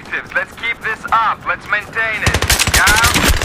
objectives. Let's keep this up. Let's maintain it. Yeah?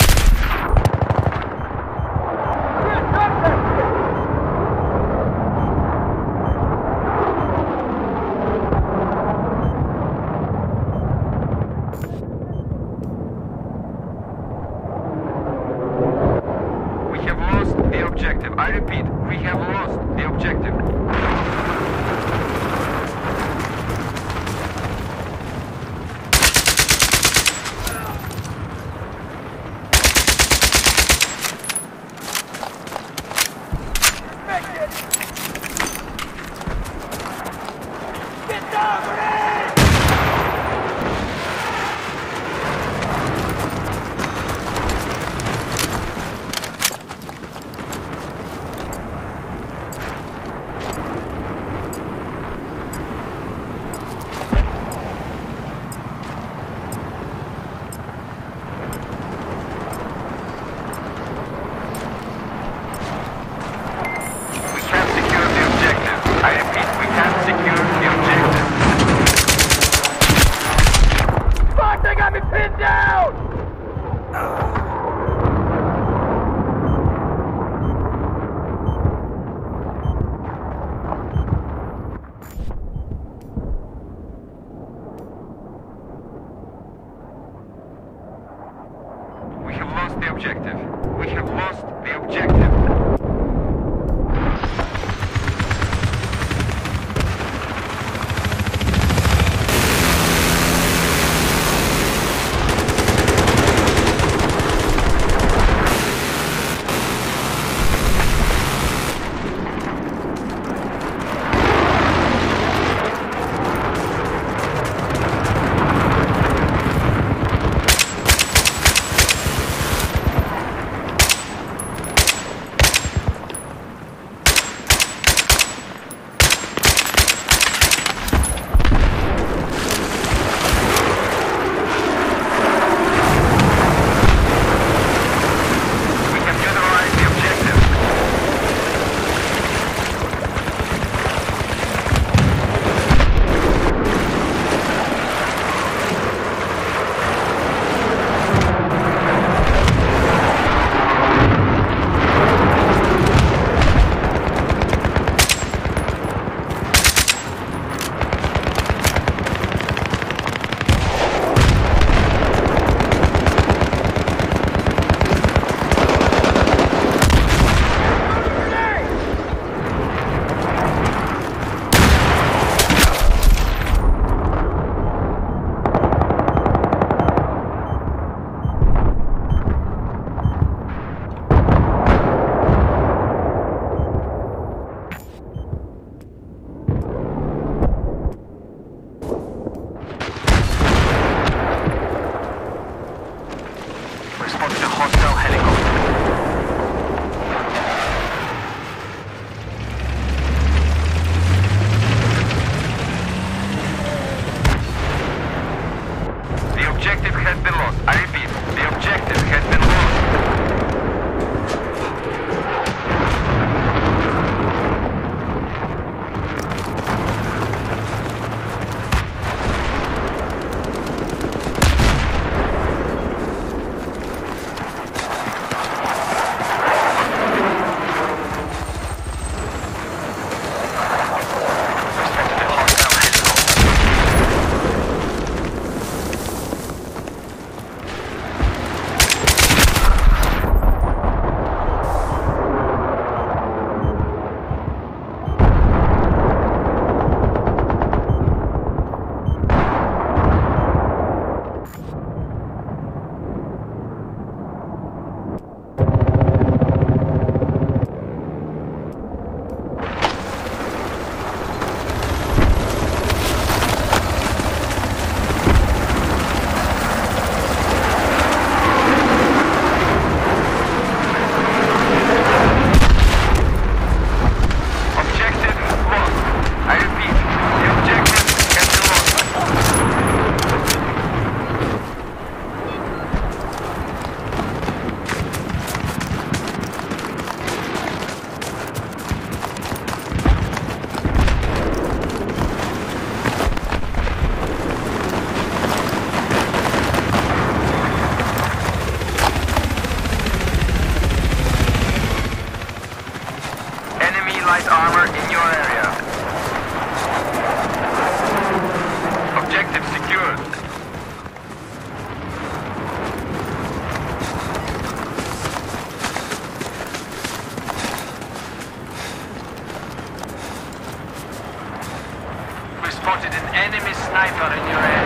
sniper in your head.